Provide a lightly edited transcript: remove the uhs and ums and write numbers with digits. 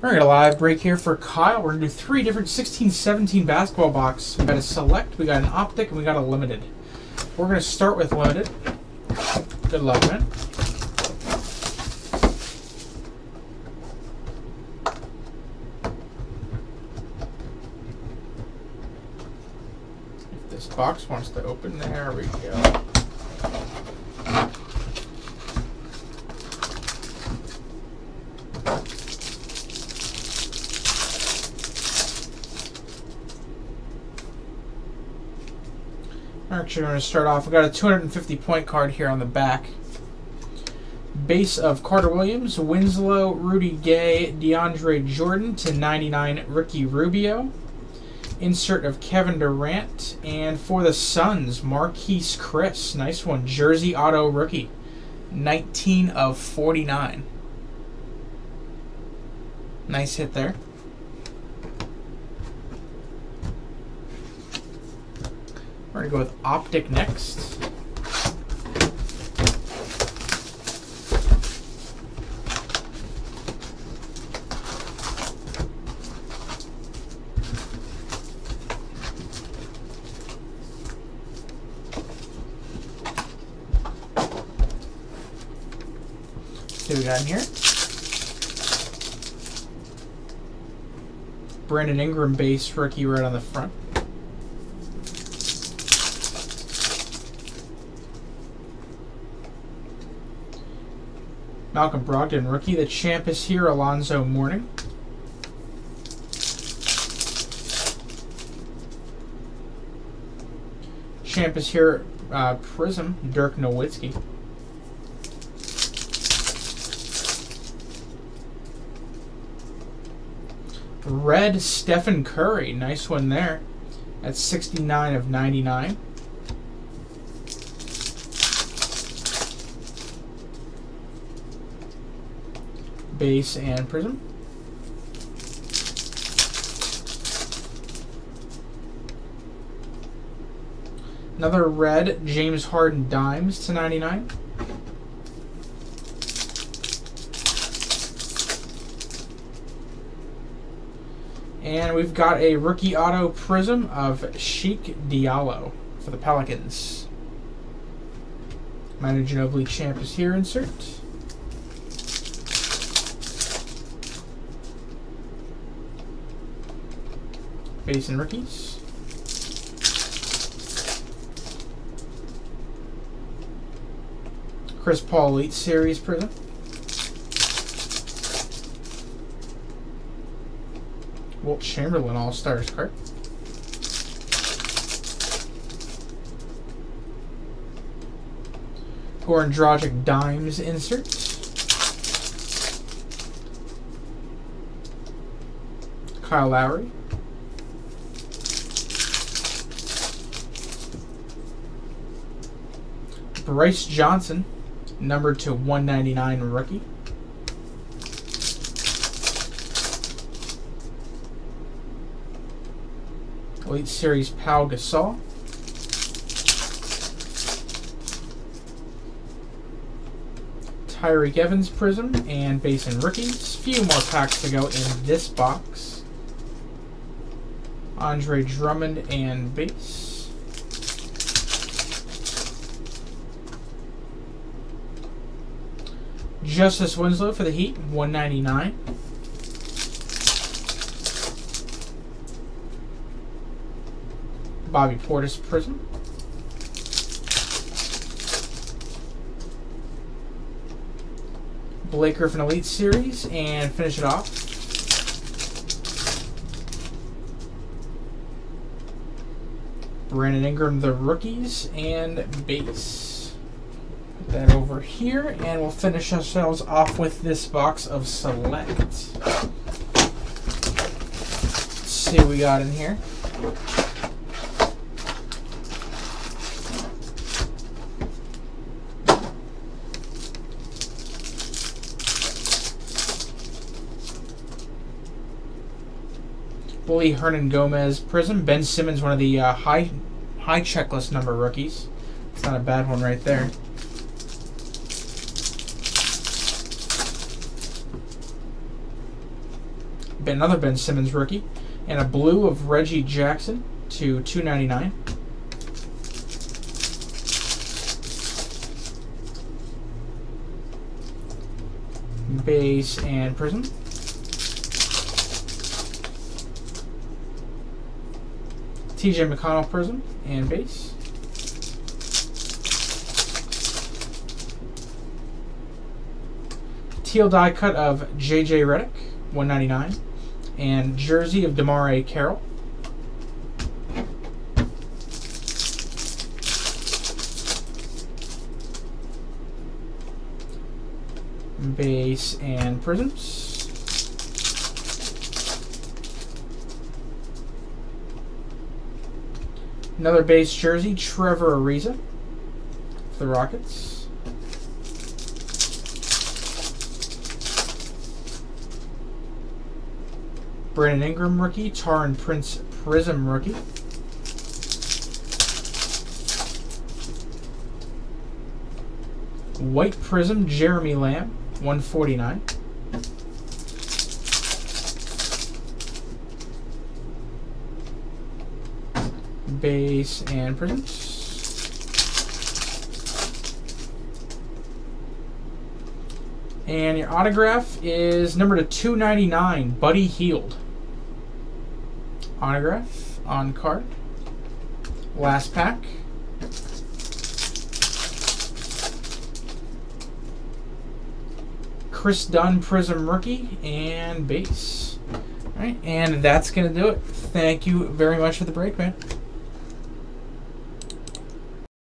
We're going to live break here for Kyle. We're going to do three different 16-17 basketball box. We got a select, we got an optic, and we got a limited. We're going to start with limited. Good luck, man. If this box wants to open, there we go. Actually, we're going to start off. We've got a 250-point card here on the back. Base of Carter Williams, Winslow, Rudy Gay, DeAndre Jordan /99, Ricky Rubio. Insert of Kevin Durant. And for the Suns, Marquise Chris. Nice one. Jersey Auto Rookie. 19/49. Nice hit there. We're going to go with Optic next. See what we got in here. Brandon Ingram base rookie right on the front. Malcolm Brogdon, rookie. The champ is here, Alonzo Mourning. Champ is here, Prism, Dirk Nowitzki. Red, Stephen Curry. Nice one there. That's 69/99. Base and Prism. Another red, James Harden dimes /99. And we've got a rookie auto prism of Sheik Diallo for the Pelicans. Manu Ginobili champ is here, insert. Base and rookies. Chris Paul Elite Series Prism. Walt Chamberlain All-Stars card. Goran Dragic dimes insert. Kyle Lowry. Bryce Johnson, number /199 rookie. Elite Series Pau Gasol. Tyreek Evans Prism and base and rookies. Few more packs to go in this box. Andre Drummond and base. Justise Winslow for the Heat, 199. Bobby Portis Prism. Blake Griffin Elite Series, and finish it off. Brandon Ingram, the rookies, and base. That over here, and we'll finish ourselves off with this box of select. Let's see what we got in here. Bully Hernan Gomez Prism. Ben Simmons, one of the high checklist number rookies. It's not a bad one right there. another Ben Simmons rookie, and a blue of Reggie Jackson to 299. Base and prism. TJ McConnell prism and base. Teal die cut of JJ Redick, 199, and jersey of DeMarre Carroll. Base and prisms. Another base jersey, Trevor Ariza for the Rockets. Brandon Ingram rookie, Taran Prince prism rookie. White prism, Jeremy Lamb, 149. Base and prisms. And your autograph is numbered to 299, Buddy Hield. Autograph on card. Last pack. Chris Dunn prism rookie and base. All right, and that's gonna do it. Thank you very much for the break, man.